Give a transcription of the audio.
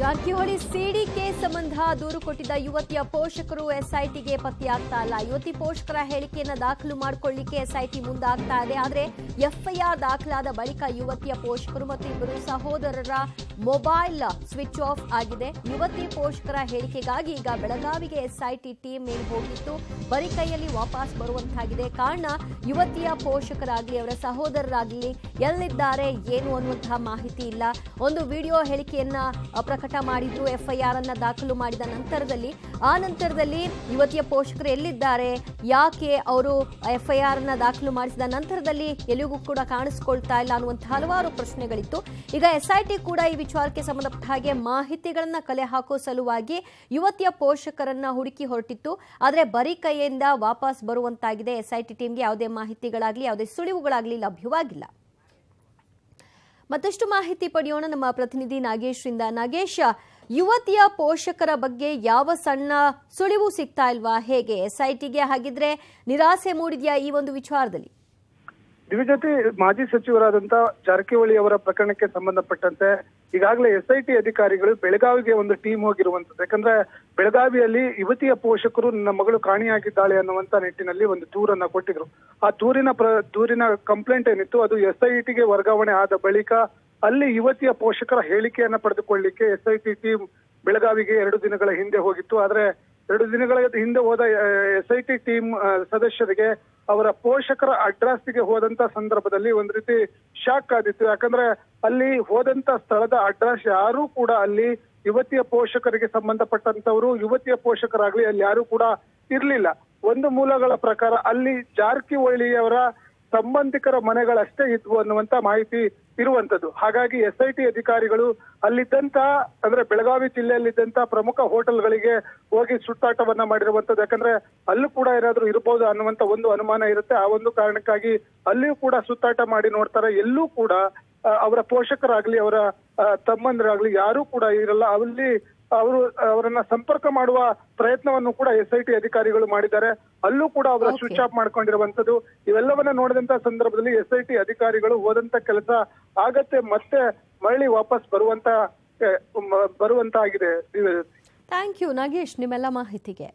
ಜಾರಕಿಹೊಳಿ ಸಿಡಿ case ಸಂಬಂಧ ದೂರು ಕೊಟ್ಟಿದ್ದ ಯುವತಿಯ ಪೋಷಕರು ಎಸ್ಐಟಿಗೆ ಪತ್ತೆಯಾಗ್ತಾ ಇಲ್ಲ. ಯುವತಿ ಪೋಷಕರ ಹೇಳಿಕೆಯನ್ನು ದಾಖಲು ಮಾಡಿಕೊಳ್ಳಲಿಕ್ಕೆ ಎಸ್ಐಟಿ ಮುಂದಾಗ್ತಾ ಇದೆ. ಆದರೆ ಎಫ್ಐಆರ್ ದಾಖಲಾದ ಬಳಿಕ ಯುವತಿಯ ಪೋಷಕರು ಮತ್ತು ಇಬ್ಬರು ಸಹೋದರರ ಮೊಬೈಲ್ ಸ್ವಿಚ್ ಆಫ್ ಆಗಿದೆ. ಯುವತಿ ಪೋಷಕರ ಹೇಳಿಕೆಗಾಗಿ ಈಗ ಬೆಳಗಾವಿಗೆ ಎಸ್ಐಟಿ ಟೀಮ್ ಮೇಲೆ ಹೋಗಿತ್ತು, ಬರೀ ಕೈಯಲ್ಲಿ ವಾಪಸ್ ಬರುವಂತಾಗಿದೆ. ಕಾರಣ ಯುವತಿಯ ಪೋಷಕರಾಗಲಿ ಅವರ ಸಹೋದರರಾಗಲಿ ಎಲ್ಲಿದ್ದಾರೆ ಏನು ಅನ್ನುವಂತಹ ಮಾಹಿತಿ ಇಲ್ಲ. ಒಂದು ವಿಡಿಯೋ ಹೇಳಿಕೆಯನ್ನ ಪ್ರಕಟ ಮಾಡಿದ್ರು, ಎಫ್ಐಆರ್ ಅನ್ನ ದಾಖಲು ಮಾಡಿದ ನಂತರದಲ್ಲಿ. ಆ ನಂತರದಲ್ಲಿ ಯುವತಿಯ ಪೋಷಕರು ಎಲ್ಲಿದ್ದಾರೆ, ಯಾಕೆ ಅವರು ಎಫ್ಐಆರ್ ಅನ್ನ ದಾಖಲು ಮಾಡಿಸಿದ ನಂತರದಲ್ಲಿ ಎಲ್ಲಿಗೂ ಕೂಡ ಕಾಣಿಸ್ಕೊಳ್ತಾ ಇಲ್ಲ ಅನ್ನುವಂತಹ ಹಲವಾರು ಪ್ರಶ್ನೆಗಳಿತ್ತು. ಈಗ ಎಸ್ಐಟಿ ಕೂಡ ಈ ವಿಚಾರಕ್ಕೆ ಸಂಬಂಧಪಟ್ಟ ಹಾಗೆ ಮಾಹಿತಿಗಳನ್ನ ಕಲೆ ಹಾಕೋ ಸಲುವಾಗಿ ಯುವತಿಯ ಪೋಷಕರನ್ನ ಹುಡುಕಿ ಹೊರಟಿತ್ತು. ಆದರೆ ಬರೀ ಕೈಯಿಂದ ವಾಪಸ್ ಬರುವಂತಾಗಿದೆ. ಎಸ್ಐಟಿ ಟೀಮ್ಗೆ ಯಾವುದೇ ಮಾಹಿತಿಗಳಾಗ್ಲಿ ಯಾವುದೇ ಸುಳಿವುಗಳಾಗ್ಲಿ ಲಭ್ಯವಾಗಿಲ್ಲ. ಮತ್ತಷ್ಟು ಮಾಹಿತಿ ಪಡೆಯೋಣ ನಮ್ಮ ಪ್ರತಿನಿಧಿ ನಾಗೇಶ್ರಿಂದ. ನಾಗೇಶ್, ಯುವತಿಯ ಪೋಷಕರ ಬಗ್ಗೆ ಯಾವ ಸಣ್ಣ ಸುಳಿವು ಸಿಗ್ತಾ ಇಲ್ವಾ? ಹೇಗೆ ಎಸ್ಐಟಿಗೆ ಹಾಗಿದ್ರೆ ನಿರಾಸೆ ಮೂಡಿದೆಯಾ ಈ ಒಂದು ವಿಚಾರದಲ್ಲಿ? ದಿವ್ಯಜ್ಯೋತಿ, ಮಾಜಿ ಸಚಿವರಾದಂತ ಜಾರಕಿಹೊಳಿ ಅವರ ಪ್ರಕರಣಕ್ಕೆ ಸಂಬಂಧಪಟ್ಟಂತೆ ಈಗಾಗಲೇ ಎಸ್ಐಟಿ ಅಧಿಕಾರಿಗಳು ಬೆಳಗಾವಿಗೆ ಒಂದು ಟೀಮ್ ಹೋಗಿರುವಂತದ್ದು. ಯಾಕಂದ್ರೆ ಬೆಳಗಾವಿಯಲ್ಲಿ ಯುವತಿಯ ಪೋಷಕರು ನನ್ನ ಮಗಳು ಕಾಣೆಯಾಗಿದ್ದಾಳೆ ಅನ್ನುವಂತ ನಿಟ್ಟಿನಲ್ಲಿ ಒಂದು ದೂರನ್ನ ಕೊಟ್ಟಿದ್ರು. ಆ ದೂರಿನ ಕಂಪ್ಲೇಂಟ್ ಏನಿತ್ತು ಅದು ಎಸ್ಐಟಿಗೆ ವರ್ಗಾವಣೆ ಆದ ಬಳಿಕ ಅಲ್ಲಿ ಯುವತಿಯ ಪೋಷಕರ ಹೇಳಿಕೆಯನ್ನ ಪಡೆದುಕೊಳ್ಳಲಿಕ್ಕೆ ಎಸ್ಐಟಿ ಟೀಮ್ ಬೆಳಗಾವಿಗೆ 2 ದಿನಗಳ ಹಿಂದೆ ಹೋಗಿತ್ತು. ಆದ್ರೆ 2 ದಿನಗಳ ಹಿಂದೆ ಹೋದ ಎಸ್ಐಟಿ ಟೀಮ್ ಸದಸ್ಯರಿಗೆ ಅವರ ಪೋಷಕರ ಅಡ್ರೆಸ್ಗೆ ಹೋದಂತ ಸಂದರ್ಭದಲ್ಲಿ ಒಂದು ರೀತಿ ಶಾಕ್ ಆಗಿತ್ತು. ಯಾಕಂದ್ರೆ ಅಲ್ಲಿ ಹೋದಂತ ಸ್ಥಳದ ಅಡ್ರೆಸ್ ಯಾರೂ ಕೂಡ ಅಲ್ಲಿ ಯುವತಿಯ ಪೋಷಕರಿಗೆ ಸಂಬಂಧಪಟ್ಟಂತವರು ಯುವತಿಯ ಪೋಷಕರಾಗ್ಲಿ ಅಲ್ಲಿ ಯಾರೂ ಕೂಡ ಇರ್ಲಿಲ್ಲ. ಒಂದು ಮೂಲಗಳ ಪ್ರಕಾರ ಅಲ್ಲಿ ಜಾರಕಿಹೊಳಿಯವರ ಸಂಬಂಧಿಕರ ಮನೆಗಳಷ್ಟೇ ಇದ್ವು ಅನ್ನುವಂತ ಮಾಹಿತಿ ಇರುವಂತದ್ದು. ಹಾಗಾಗಿ ಎಸ್ಐಟಿ ಅಧಿಕಾರಿಗಳು ಅಲ್ಲಿದ್ದಂತ ಅಂದ್ರೆ ಬೆಳಗಾವಿ ಜಿಲ್ಲೆಯಲ್ಲಿದ್ದಂತ ಪ್ರಮುಖ ಹೋಟೆಲ್ಗಳಿಗೆ ಹೋಗಿ ಸುತ್ತಾಟವನ್ನ ಮಾಡಿರುವಂತದ್ದು. ಯಾಕಂದ್ರೆ ಅಲ್ಲೂ ಕೂಡ ಏನಾದ್ರೂ ಇರಬಹುದು ಅನ್ನುವಂತ ಒಂದು ಅನುಮಾನ ಇರುತ್ತೆ. ಆ ಒಂದು ಕಾರಣಕ್ಕಾಗಿ ಅಲ್ಲಿಯೂ ಕೂಡ ಸುತ್ತಾಟ ಮಾಡಿ ನೋಡ್ತಾರೆ. ಎಲ್ಲೂ ಕೂಡ ಅವರ ಪೋಷಕರಾಗ್ಲಿ ಅವರ ತಮ್ಮಂದರಾಗ್ಲಿ ಯಾರೂ ಕೂಡ ಇರಲ್ಲ. ಅಲ್ಲಿ ಅವರನ್ನ ಸಂಪರ್ಕ ಮಾಡುವ ಪ್ರಯತ್ನವನ್ನು ಕೂಡ ಎಸ್ಐಟಿ ಅಧಿಕಾರಿಗಳು ಮಾಡಿದ್ದಾರೆ. ಅಲ್ಲೂ ಕೂಡ ಅವರ ಸ್ವಿಚ್ ಆಫ್ ಮಾಡ್ಕೊಂಡಿರುವಂತದ್ದು. ಇವೆಲ್ಲವನ್ನ ನೋಡಿದಂತ ಸಂದರ್ಭದಲ್ಲಿ ಎಸ್ಐಟಿ ಅಧಿಕಾರಿಗಳು ಹೋದಂತ ಕೆಲಸ ಆಗತ್ತೆ ಮತ್ತೆ ಮರಳಿ ವಾಪಸ್ ಬರುವಂತ ಆಗಿದೆ. ಥ್ಯಾಂಕ್ ಯು ನಾಗೇಶ್ ನಿಮ್ಮೆಲ್ಲ ಮಾಹಿತಿಗೆ.